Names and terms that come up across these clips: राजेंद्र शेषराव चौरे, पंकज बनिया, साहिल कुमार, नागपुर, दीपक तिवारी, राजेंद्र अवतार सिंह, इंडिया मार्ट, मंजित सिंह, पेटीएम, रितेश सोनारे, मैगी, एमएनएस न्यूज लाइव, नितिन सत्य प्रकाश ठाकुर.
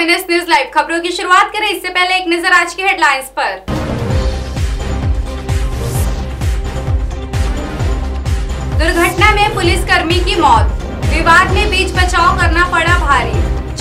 एमएनएस न्यूज लाइव खबरों की शुरुआत करें, इससे पहले एक नजर आज की हेडलाइंस पर। दुर्घटना में पुलिसकर्मी की मौत, विवाद में बीच बचाव करना पड़ा भारी,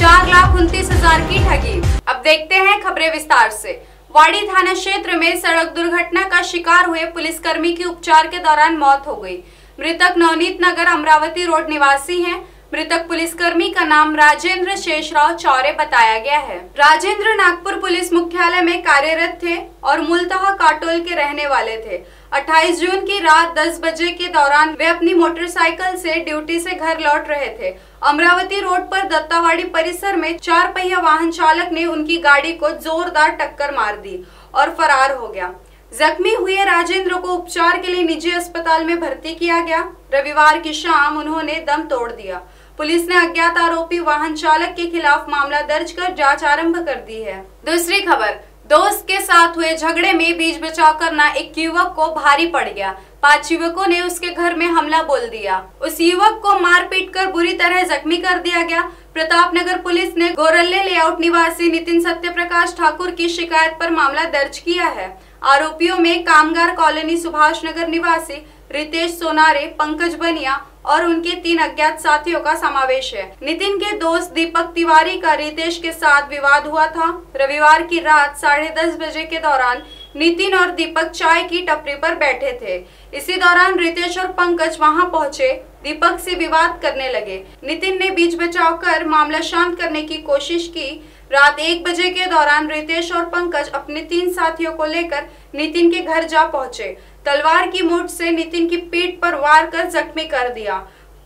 4,29,000 की ठगी। अब देखते हैं खबरें विस्तार से। वाड़ी थाना क्षेत्र में सड़क दुर्घटना का शिकार हुए पुलिसकर्मी की उपचार के दौरान मौत हो गई। मृतक नवनीत नगर अमरावती रोड निवासी हैं। मृतक पुलिसकर्मी का नाम राजेंद्र शेषराव चौरे बताया गया है। राजेंद्र नागपुर पुलिस मुख्यालय में कार्यरत थे और मूलतः काटोल के रहने वाले थे। 28 जून की रात 10 बजे के दौरान वे अपनी मोटरसाइकिल से ड्यूटी से घर लौट रहे थे। अमरावती रोड पर दत्तावाड़ी परिसर में चार पहिया वाहन चालक ने उनकी गाड़ी को जोरदार टक्कर मार दी और फरार हो गया। जख्मी हुए राजेंद्र को उपचार के लिए निजी अस्पताल में भर्ती किया गया। रविवार की शाम उन्होंने दम तोड़ दिया। पुलिस ने अज्ञात आरोपी वाहन चालक के खिलाफ मामला दर्ज कर जांच आरंभ कर दी है। दूसरी खबर, दोस्त के साथ हुए झगड़े में बीच बचाव करना एक युवक को भारी पड़ गया। 5 युवकों ने उसके घर में हमला बोल दिया। उस युवक को मारपीट कर बुरी तरह जख्मी कर दिया गया। प्रताप नगर पुलिस ने गोरल्ले लेआउट निवासी नितिन सत्य प्रकाश ठाकुर की शिकायत पर मामला दर्ज किया है। आरोपियों में कामगार कॉलोनी सुभाष नगर निवासी रितेश सोनारे, पंकज बनिया और उनके 3 अज्ञात साथियों का समावेश है। नितिन के दोस्त दीपक तिवारी का रितेश के साथ विवाद हुआ था। रविवार की रात 10:30 बजे के दौरान नितिन और दीपक चाय की टपरी पर बैठे थे। इसी दौरान रितेश और पंकज वहां पहुंचे, दीपक से विवाद करने लगे। नितिन ने बीच बचाव कर मामला शांत करने की कोशिश की। रात 1 बजे के दौरान रितेश और पंकज अपने 3 साथियों को लेकर नितिन के घर जा पहुंचे। तलवार की मुठ से नितिन की पीठ पर वार कर जख्मी कर दिया।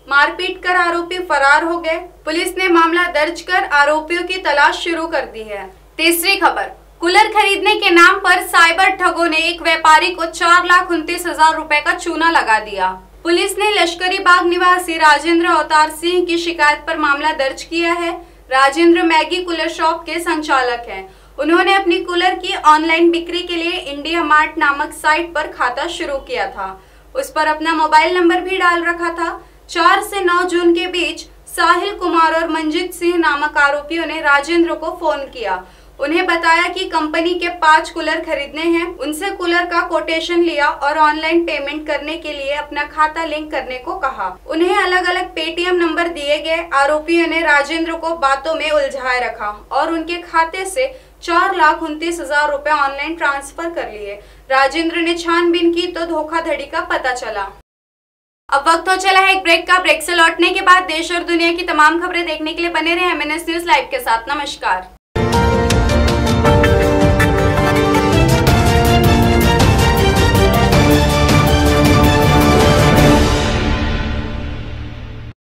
मारपीट कर आरोपी फरार हो गए। पुलिस ने मामला दर्ज कर आरोपियों की तलाश शुरू कर दी है। तीसरी खबर, कूलर खरीदने के नाम पर साइबर ठगों ने एक व्यापारी को 4,29,000 रूपए का चूना लगा दिया। पुलिस ने लश्करी बाग निवासी राजेंद्र अवतार सिंह की शिकायत पर मामला दर्ज किया है। राजेंद्र मैगी कूलर शॉप के संचालक हैं। उन्होंने अपनी कूलर की ऑनलाइन बिक्री के लिए इंडिया मार्ट नामक साइट पर खाता शुरू किया था। उस पर अपना मोबाइल नंबर भी डाल रखा था। 4 से 9 जून के बीच साहिल कुमार और मंजित सिंह नामक आरोपियों ने राजेंद्र को फोन किया। उन्हें बताया कि कंपनी के 5 कूलर खरीदने हैं। उनसे कूलर का कोटेशन लिया और ऑनलाइन पेमेंट करने के लिए अपना खाता लिंक करने को कहा। उन्हें अलग अलग पेटीएम नंबर दिए गए। आरोपियों ने राजेंद्र को बातों में उलझाए रखा और उनके खाते से 4,29,000 रूपए ऑनलाइन ट्रांसफर कर लिए। राजेंद्र ने छानबीन की तो धोखाधड़ी का पता चला। अब वक्त हो चला है एक ब्रेक का। ब्रेक से लौटने के बाद देश और दुनिया की तमाम खबरें देखने के लिए बने रहे एमएनएस न्यूज लाइव के साथ। नमस्कार।